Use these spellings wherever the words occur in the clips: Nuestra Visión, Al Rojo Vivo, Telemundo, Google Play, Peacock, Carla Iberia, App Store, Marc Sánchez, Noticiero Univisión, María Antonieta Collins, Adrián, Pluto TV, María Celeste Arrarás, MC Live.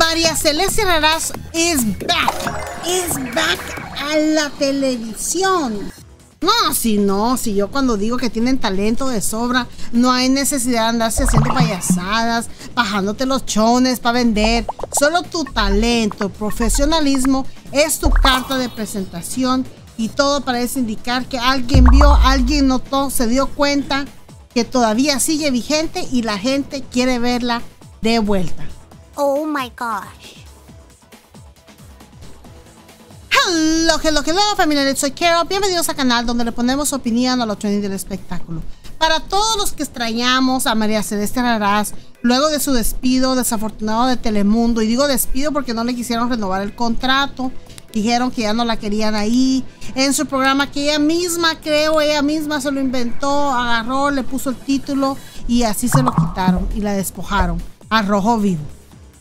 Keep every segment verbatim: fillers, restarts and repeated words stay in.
María Celeste Arrarás is back. Is back a la televisión. No, si no, si yo cuando digo que tienen talento de sobra, no hay necesidad de andarse haciendo payasadas, bajándote los chones para vender. Solo tu talento, profesionalismo es tu carta de presentación y todo parece indicar que alguien vio, alguien notó, se dio cuenta que todavía sigue vigente y la gente quiere verla de vuelta. Oh my gosh. Hello, hello, hello, familia, soy Carol. Bienvenidos al canal donde le ponemos opinión a los trending del espectáculo. Para todos los que extrañamos a María Celeste Arrarás luego de su despido desafortunado de Telemundo, y digo despido porque no le quisieron renovar el contrato, dijeron que ya no la querían ahí, en su programa que ella misma, creo, ella misma se lo inventó, agarró, le puso el título y así se lo quitaron y la despojaron, Al Rojo Vivo.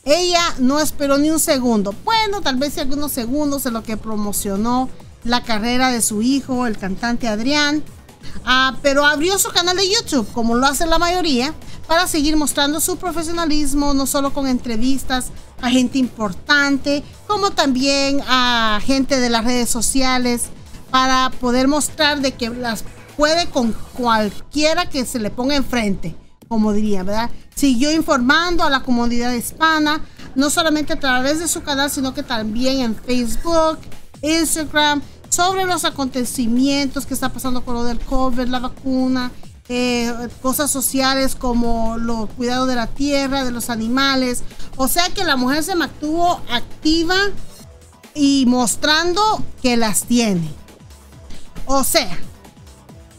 Ella no esperó ni un segundo, bueno, tal vez algunos segundos en lo que promocionó la carrera de su hijo, el cantante Adrián, ah, pero abrió su canal de YouTube, como lo hace la mayoría, para seguir mostrando su profesionalismo, no solo con entrevistas a gente importante, como también a gente de las redes sociales, para poder mostrar de que las puede con cualquiera que se le ponga enfrente, como diría, ¿verdad? Siguió informando a la comunidad hispana, no solamente a través de su canal, sino que también en Facebook, Instagram, sobre los acontecimientos que está pasando con lo del COVID, la vacuna, eh, cosas sociales como los cuidados de la tierra, de los animales. O sea que la mujer se mantuvo activa y mostrando que las tiene. O sea,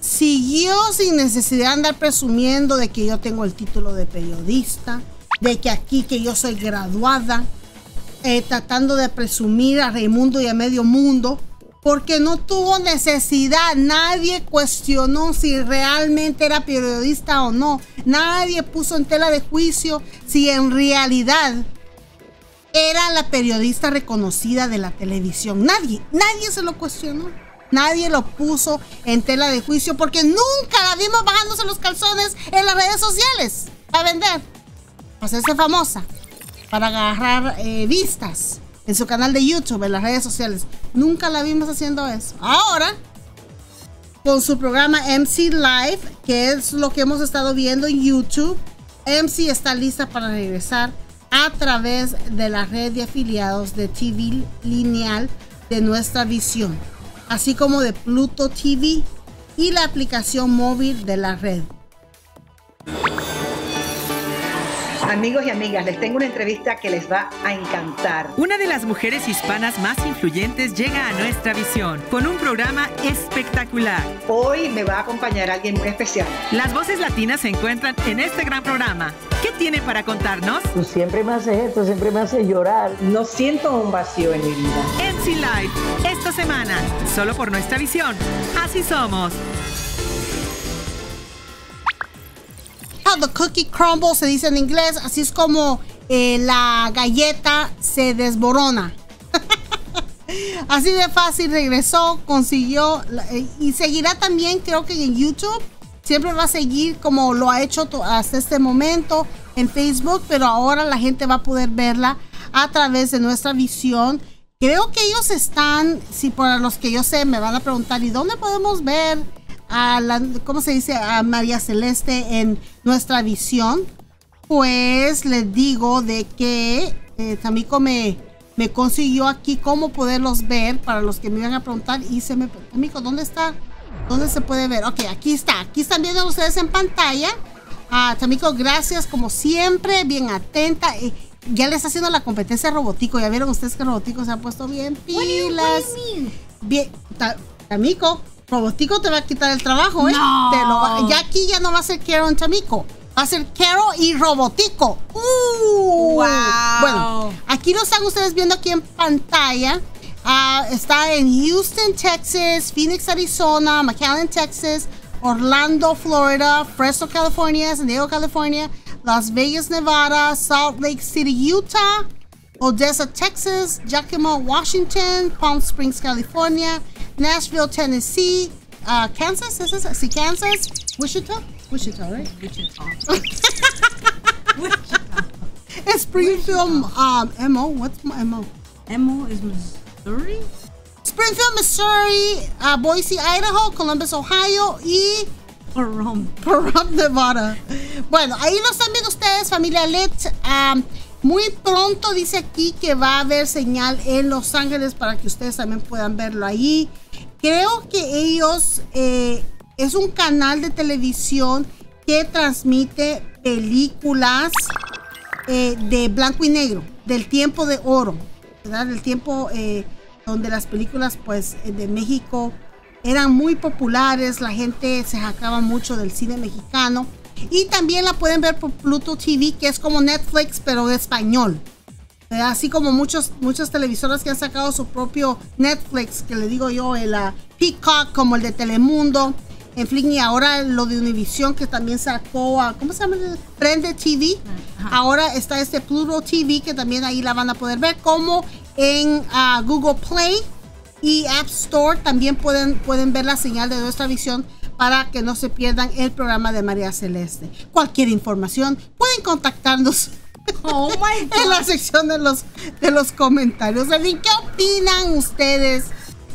siguió sin necesidad de andar presumiendo de que yo tengo el título de periodista, de que aquí que yo soy graduada, eh, tratando de presumir a Raimundo y a medio mundo, porque no tuvo necesidad. Nadie cuestionó si realmente era periodista o no. Nadie puso en tela de juicio si en realidad era la periodista reconocida de la televisión. Nadie, nadie se lo cuestionó. Nadie lo puso en tela de juicio porque nunca la vimos bajándose los calzones en las redes sociales para vender, para hacerse famosa, para agarrar eh, vistas en su canal de YouTube, en las redes sociales. Nunca la vimos haciendo eso. Ahora, con su programa M C Live, que es lo que hemos estado viendo en YouTube, M C está lista para regresar a través de la red de afiliados de T V lineal de Nuestra Visión, así como de Pluto T V y la aplicación móvil de la red. Amigos y amigas, les tengo una entrevista que les va a encantar. Una de las mujeres hispanas más influyentes llega a Nuestra Visión con un programa espectacular. Hoy me va a acompañar alguien muy especial. Las voces latinas se encuentran en este gran programa. ¿Qué tiene para contarnos? Tú siempre me haces esto, siempre me haces llorar. No siento un vacío en mi vida. M C Live, esta semana, solo por Nuestra Visión. Así somos. The cookie crumble se dice en inglés, así es como eh, la galleta se desborona. Así de fácil regresó, consiguió eh, y seguirá también, creo que en YouTube siempre va a seguir como lo ha hecho hasta este momento en Facebook, pero ahora la gente va a poder verla a través de Nuestra Visión. Creo que ellos están, si para los que yo sé me van a preguntar, ¿y dónde podemos ver a la, ¿cómo se dice? A María Celeste en Nuestra Visión? Pues les digo de que eh, Tamico me, me consiguió aquí cómo poderlos ver para los que me iban a preguntar y se me... Tamico, ¿dónde está? ¿Dónde se puede ver? Ok, aquí está. Aquí están viendo ustedes en pantalla. Ah, Tamico, gracias como siempre, bien atenta. Eh, ya le está haciendo la competencia a Robotico. Ya vieron ustedes que Robotico se ha puesto bien pilas. Bien, ta, Tamico. Robotico te va a quitar el trabajo, ¿eh? No. Te lo va, ya aquí ya no va a ser Carol y Tamico. Va a ser Carol y Robotico. Uh, wow. Bueno, aquí lo están ustedes viendo aquí en pantalla. Uh, está en Houston, Texas, Phoenix, Arizona, McAllen, Texas, Orlando, Florida, Fresno, California, San Diego, California, Las Vegas, Nevada, Salt Lake City, Utah, Odessa, Texas, Yakima, Washington, Palm Springs, California, Nashville, Tennessee, uh, Kansas, ¿es eso? Sí, Kansas, Wichita, Wichita, right? Wichita. Wichita. Springfield, um, M O. What's my M O? M O is Missouri. Springfield, Missouri, uh, Boise, Idaho, Columbus, Ohio y Pahrump, Pahrump, Nevada. Bueno, ahí lo están viendo ustedes, familia Let's. Um, muy pronto dice aquí que va a haber señal en Los Ángeles para que ustedes también puedan verlo ahí. Creo que ellos, eh, es un canal de televisión que transmite películas eh, de blanco y negro, del tiempo de oro, ¿verdad? Del tiempo eh, donde las películas pues de México eran muy populares, la gente se jactaba mucho del cine mexicano. Y también la pueden ver por Pluto T V, que es como Netflix, pero de español. Así como muchos, muchas televisoras que han sacado su propio Netflix, que le digo yo, el uh, Peacock, como el de Telemundo. En fin, y ahora lo de Univisión, que también sacó, a, ¿cómo se llama? Prende T V. Ajá. Ahora está este Pluto T V, que también ahí la van a poder ver, como en uh, Google Play y App Store. También pueden, pueden ver la señal de Nuestra Visión, para que no se pierdan el programa de María Celeste. Cualquier información pueden contactarnos oh my God. en la sección de los, de los comentarios. ¿Qué opinan ustedes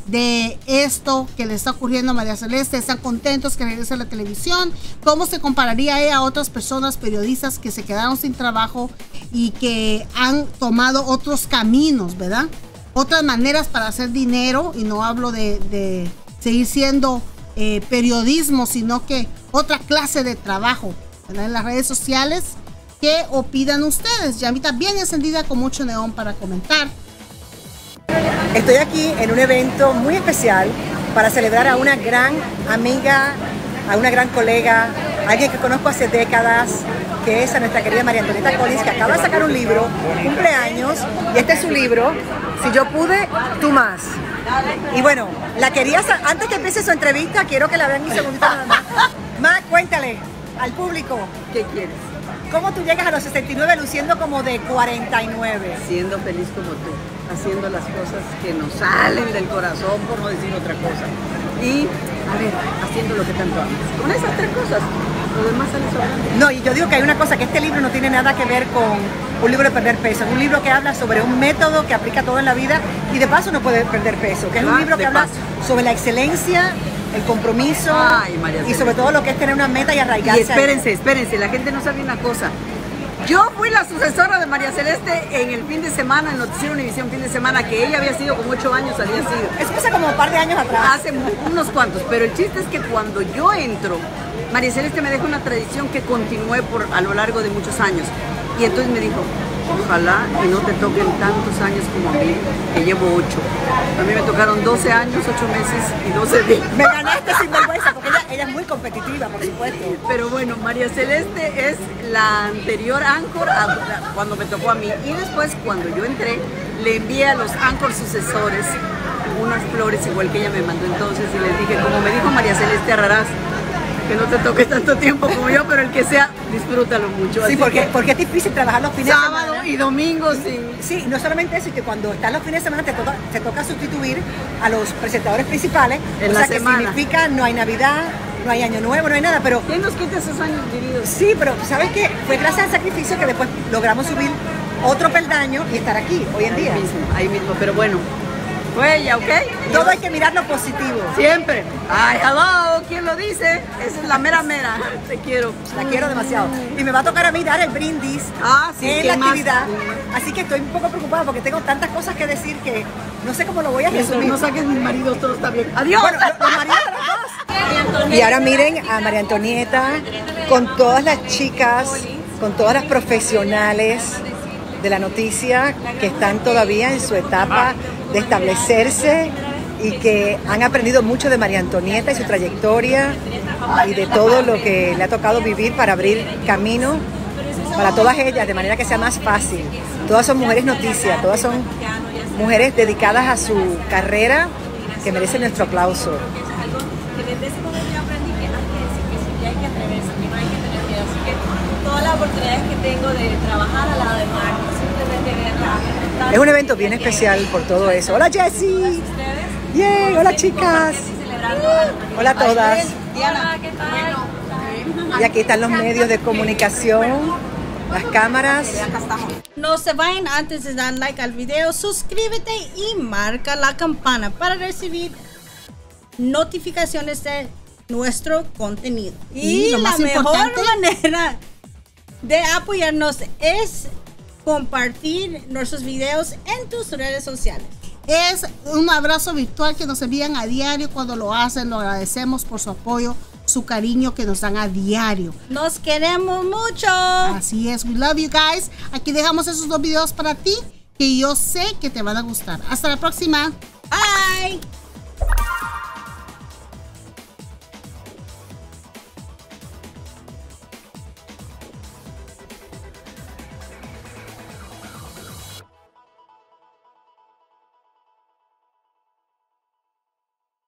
de esto que le está ocurriendo a María Celeste? ¿Están contentos que regrese a la televisión? ¿Cómo se compararía ella a otras personas, periodistas que se quedaron sin trabajo y que han tomado otros caminos, ¿verdad? Otras maneras para hacer dinero, y no hablo de, de seguir siendo... Eh, periodismo, sino que otra clase de trabajo, ¿verdad? En las redes sociales, ¿qué opinan ustedes? Llamita bien encendida con mucho neón para comentar. Estoy aquí en un evento muy especial para celebrar a una gran amiga, a una gran colega, alguien que conozco hace décadas, que es a nuestra querida María Antonieta Collins, que acaba de sacar un libro, cumpleaños, y este es su libro, Si Yo Pude, Tú Más. Y bueno, la quería, antes que empiece su entrevista, quiero que la vean un segundito nada más. Más, cuéntale al público. ¿Qué quieres? ¿Cómo tú llegas a los sesenta y nueve luciendo como de cuarenta y nueve? Siendo feliz como tú, haciendo las cosas que nos salen del corazón, por no decir otra cosa. Y, a ver, haciendo lo que tanto amas. Con esas tres cosas, lo demás sale sobrante. No, y yo digo que hay una cosa, que este libro no tiene nada que ver con... un libro de perder peso, es un libro que habla sobre un método que aplica todo en la vida y de paso no puede perder peso, que es un libro que habla sobre la excelencia, el compromiso Ay, y sobre todo lo que es tener una meta y arraigarse. Y espérense, espérense, la gente no sabe una cosa. Yo fui la sucesora de María Celeste en el fin de semana, en Noticiero Univisión, fin de semana, que ella había sido como ocho años, había sido. Eso pasa como un par de años atrás. Hace unos cuantos, pero el chiste es que cuando yo entro, María Celeste me deja una tradición que continué por, a lo largo de muchos años. Y entonces me dijo, ojalá que no te toquen tantos años como a mí, que llevo ocho. A mí me tocaron doce años, ocho meses y doce días. Me ganaste sin vergüenza, porque ella, ella es muy competitiva, por supuesto. Pero bueno, María Celeste es la anterior anchor a, cuando me tocó a mí. Y después, cuando yo entré, le envié a los anchor sucesores unas flores, igual que ella me mandó entonces, y les dije, como me dijo María Celeste Arrarás, que no te toque tanto tiempo como yo, pero el que sea, disfrútalo mucho. Sí, así porque, que... porque es difícil trabajar los fines Sábado de semana. Sábado y domingo, sí. Sí, no solamente eso, que cuando están los fines de semana te toca, te toca sustituir a los presentadores principales. En o la sea semana. Que significa no hay Navidad, no hay Año Nuevo, no hay nada, pero... ¿Quién nos quita esos años vividos? Sí, pero ¿sabes qué? Fue gracias al sacrificio que después logramos subir otro peldaño y estar aquí, hoy en día. Ahí mismo, ahí mismo, pero bueno. Huella, ¿ok? Todo hay que mirar lo positivo. Siempre. Ay, hello, ¿quién lo dice? Esa es la mera mera. Te quiero. La quiero demasiado. Y me va a tocar a mí dar el brindis ah, sí, en la actividad. Más. Así que estoy un poco preocupada porque tengo tantas cosas que decir que no sé cómo lo voy a resumir. No saques mis maridos, todos está bien. Adiós. Bueno, los maridos de los dos. Y ahora miren a María Antonieta con todas las chicas, con todas las profesionales de la noticia que están todavía en su etapa de establecerse y que han aprendido mucho de María Antonieta y su trayectoria y de todo lo que le ha tocado vivir para abrir camino para todas ellas de manera que sea más fácil. Todas son mujeres noticias, todas son mujeres dedicadas a su carrera que merecen nuestro aplauso. Las oportunidades que tengo de trabajar al lado de Mar, simplemente verla. Es un evento bien especial por todo eso. Hola Jessie. Yeah, hola chicas. Hola a todas. Hola, ¿qué tal? Y aquí están los medios de comunicación las cámaras. No se vayan antes de dar like al video, suscríbete y marca la campana para recibir notificaciones de nuestro contenido. Y, y lo más la importante, mejor manera de apoyarnos es compartir nuestros videos en tus redes sociales. Es un abrazo virtual que nos envían a diario. Cuando lo hacen, lo agradecemos por su apoyo, su cariño que nos dan a diario. Nos queremos mucho. Así es, we love you guys. Aquí dejamos esos dos videos para ti que yo sé que te van a gustar. Hasta la próxima. Bye.